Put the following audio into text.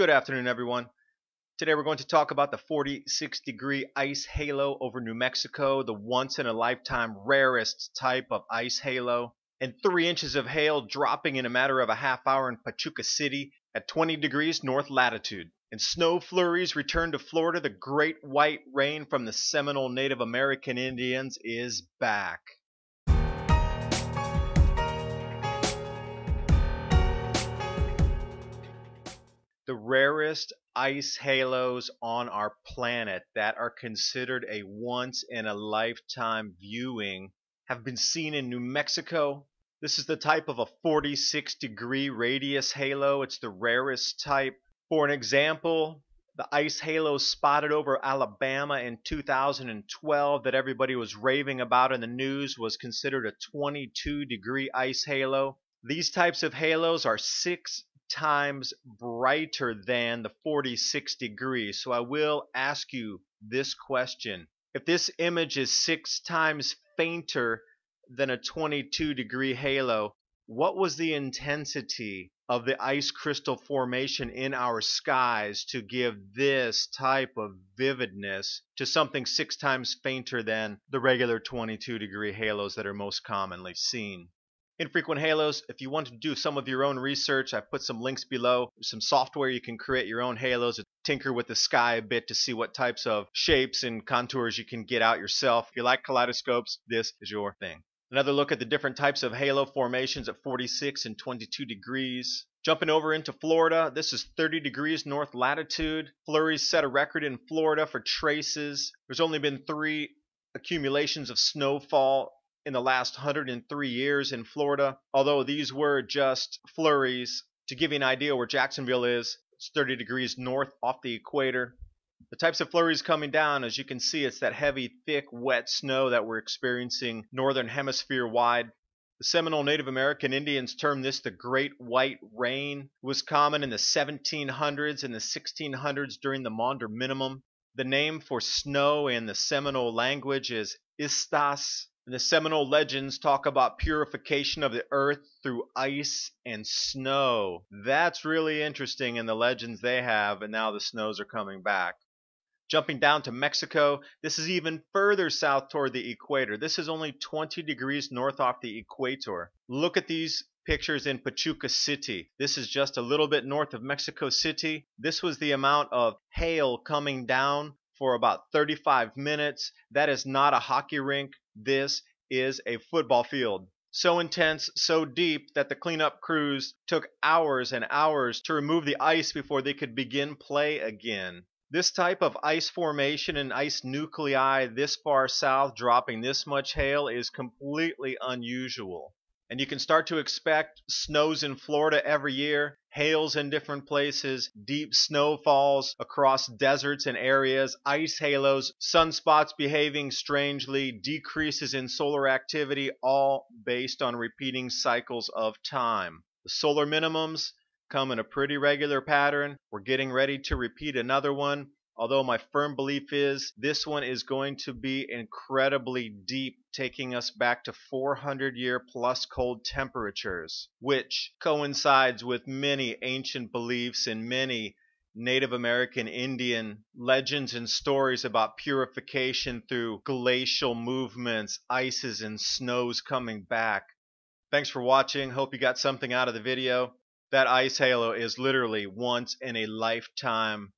Good afternoon, everyone. Today we're going to talk about the 46-degree ice halo over New Mexico, the once-in-a-lifetime rarest type of ice halo, and 3 inches of hail dropping in a matter of a half hour in Pachuca City at 20 degrees north latitude. And snow flurries return to Florida. The great white rain from the Seminole Native American Indians is back. The rarest ice halos on our planet that are considered a once-in-a-lifetime viewing have been seen in New Mexico. This is the type of a 46-degree radius halo. It's the rarest type. For an example, the ice halo spotted over Alabama in 2012 that everybody was raving about in the news was considered a 22-degree ice halo. These types of halos are 6 times brighter than the 46 degrees, so I will ask you this question: if this image is 6 times fainter than a 22-degree halo, what was the intensity of the ice crystal formation in our skies to give this type of vividness to something 6 times fainter than the regular 22-degree halos that are most commonly seen? Infrequent halos, if you want to do some of your own research, I put some links below. There's some software you can create your own halos, tinker with the sky a bit to see what types of shapes and contours you can get out yourself. If you like kaleidoscopes, this is your thing. Another look at the different types of halo formations at 46 and 22 degrees. Jumping over into Florida, this is 30 degrees north latitude. Flurries set a record in Florida for traces. There's only been 3 accumulations of snowfall in the last 103 years in Florida, although these were just flurries. To give you an idea where Jacksonville is, it's 30 degrees north off the equator. The types of flurries coming down, as you can see, it's that heavy, thick, wet snow that we're experiencing northern hemisphere wide. The Seminole Native American Indians termed this the Great White Rain. It was common in the 1700s and the 1600s during the Maunder Minimum. The name for snow in the Seminole language is istas. The Seminole legends talk about purification of the earth through ice and snow. That's really interesting in the legends they have, and now the snows are coming back. Jumping down to Mexico, this is even further south toward the equator. This is only 20 degrees north off the equator. Look at these pictures in Pachuca City. This is just a little bit north of Mexico City. This was the amount of hail coming down for about 35 minutes. That is not a hockey rink. This is a football field. So intense, so deep that the cleanup crews took hours and hours to remove the ice before they could begin play again. This type of ice formation and ice nuclei this far south dropping this much hail is completely unusual. And you can start to expect snows in Florida every year, hails in different places, deep snowfalls across deserts and areas, ice halos, sunspots behaving strangely, decreases in solar activity, all based on repeating cycles of time. The solar minimums come in a pretty regular pattern. We're getting ready to repeat another one, although my firm belief is this one is going to be incredibly deep, taking us back to 400-year-plus cold temperatures, which coincides with many ancient beliefs and many Native American Indian legends and stories about purification through glacial movements, ices and snows coming back. Thanks for watching. Hope you got something out of the video. That ice halo is literally once in a lifetime.